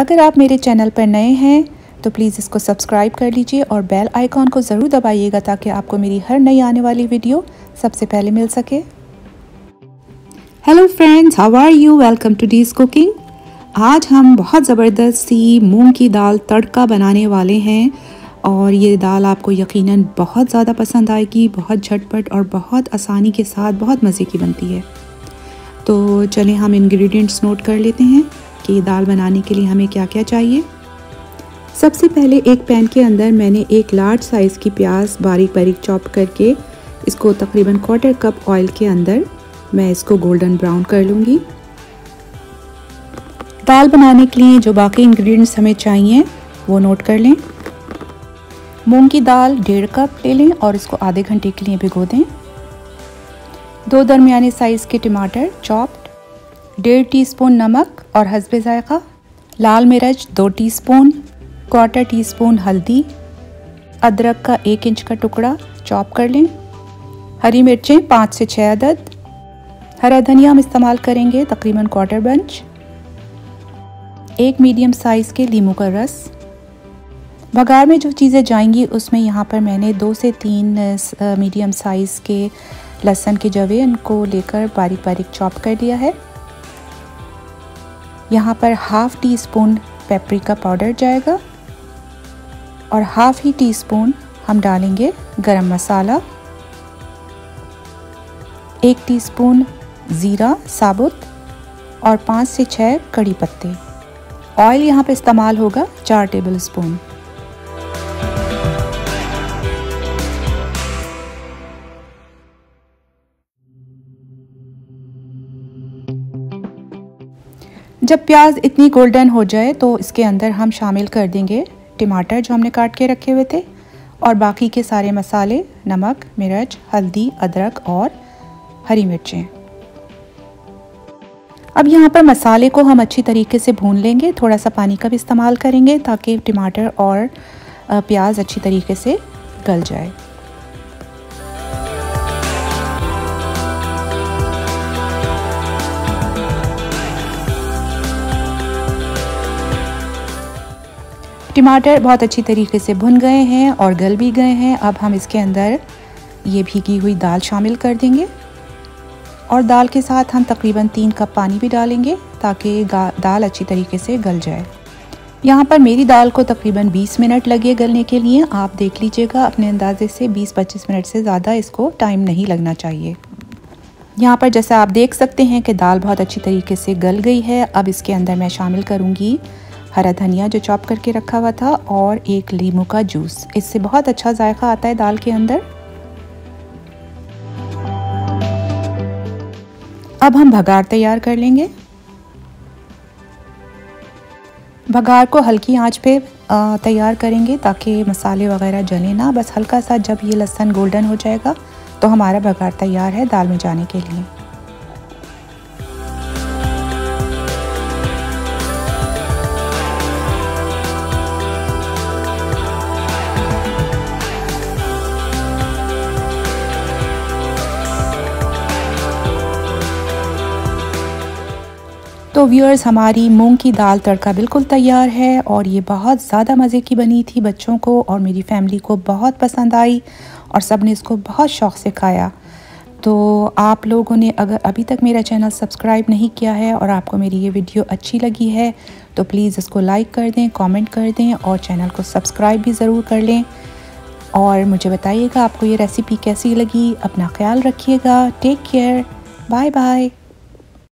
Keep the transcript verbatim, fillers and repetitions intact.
अगर आप मेरे चैनल पर नए हैं तो प्लीज़ इसको सब्सक्राइब कर लीजिए और बेल आइकॉन को ज़रूर दबाइएगा ताकि आपको मेरी हर नई आने वाली वीडियो सबसे पहले मिल सके। Hello friends, how are you, welcome to D's cooking. आज हम बहुत ज़बरदस्त सी मूंग की दाल तड़का बनाने वाले हैं और ये दाल आपको यकीनन बहुत ज़्यादा पसंद आएगी। बहुत झटपट और बहुत आसानी के साथ बहुत मज़े की बनती है। तो चलें हम इंग्रेडिएंट्स नोट कर लेते हैं कि दाल बनाने के लिए हमें क्या क्या चाहिए। सबसे पहले एक पैन के अंदर मैंने एक लार्ज साइज़ की प्याज बारीक बारीक चॉप करके इसको तकरीबन क्वार्टर कप ऑयल के अंदर मैं इसको गोल्डन ब्राउन कर लूँगी। दाल बनाने के लिए जो बाकी इंग्रेडिएंट्स हमें चाहिए वो नोट कर लें। मूंग की दाल डेढ़ कप ले लें और इसको आधे घंटे के लिए भिगो दें। दो दरमियाने साइज़ के टमाटर चॉप्ड, डेढ़ टीस्पून नमक और हस्बे ज़ायक़ा, लाल मिर्च दो टीस्पून, क्वार्टर टी स्पून हल्दी, अदरक का एक इंच का टुकड़ा चॉप कर लें, हरी मिर्चें पाँच से छः अदद, हरा धनिया हम इस्तेमाल करेंगे तकरीबन क्वार्टर बंच, एक मीडियम साइज़ के नींबू का रस। बघार में जो चीज़ें जाएंगी उसमें यहाँ पर मैंने दो से तीन मीडियम साइज़ के लहसुन के जवे इनको लेकर बारीक बारीक चॉप कर दिया है। यहाँ पर half teaspoon paprika powder जाएगा और हाफ ही टी स्पून हम डालेंगे गरम मसाला, एक टीस्पून ज़ीरा साबुत और पाँच से छः कड़ी पत्ते। ऑयल यहाँ पे इस्तेमाल होगा चार टेबल स्पून। जब प्याज इतनी गोल्डन हो जाए तो इसके अंदर हम शामिल कर देंगे टमाटर जो हमने काट के रखे हुए थे और बाकी के सारे मसाले, नमक, मिर्च, हल्दी, अदरक और हरी मिर्चें। अब यहाँ पर मसाले को हम अच्छी तरीके से भून लेंगे। थोड़ा सा पानी का भी इस्तेमाल करेंगे ताकि टमाटर और प्याज अच्छी तरीके से गल जाए। टमाटर बहुत अच्छी तरीके से भुन गए हैं और गल भी गए हैं। अब हम इसके अंदर ये भीगी हुई दाल शामिल कर देंगे और दाल के साथ हम तकरीबन तीन कप पानी भी डालेंगे ताकि दाल अच्छी तरीके से गल जाए। यहाँ पर मेरी दाल को तकरीबन बीस मिनट लगे गलने के लिए। आप देख लीजिएगा अपने अंदाजे से बीस पच्चीस मिनट से ज़्यादा इसको टाइम नहीं लगना चाहिए। यहाँ पर जैसा आप देख सकते हैं कि दाल बहुत अच्छी तरीके से गल गई है। अब इसके अंदर मैं शामिल करूँगी हरा धनिया जो चॉप करके रखा हुआ था और एक नींबू का जूस। इससे बहुत अच्छा जायका आता है दाल के अंदर। अब हम भगार तैयार कर लेंगे। भगार को हल्की आंच पे तैयार करेंगे ताकि मसाले वगैरह जले ना। बस हल्का सा जब ये लहसुन गोल्डन हो जाएगा तो हमारा भगार तैयार है दाल में जाने के लिए। तो व्यूअर्स, हमारी मूंग की दाल तड़का बिल्कुल तैयार है और ये बहुत ज़्यादा मज़े की बनी थी। बच्चों को और मेरी फैमिली को बहुत पसंद आई और सब ने इसको बहुत शौक़ से खाया। तो आप लोगों ने अगर अभी तक मेरा चैनल सब्सक्राइब नहीं किया है और आपको मेरी ये वीडियो अच्छी लगी है तो प्लीज़ इसको लाइक कर दें, कमेंट कर दें और चैनल को सब्सक्राइब भी ज़रूर कर लें। और मुझे बताइएगा आपको ये रेसिपी कैसी लगी। अपना ख्याल रखिएगा। Take care, bye bye.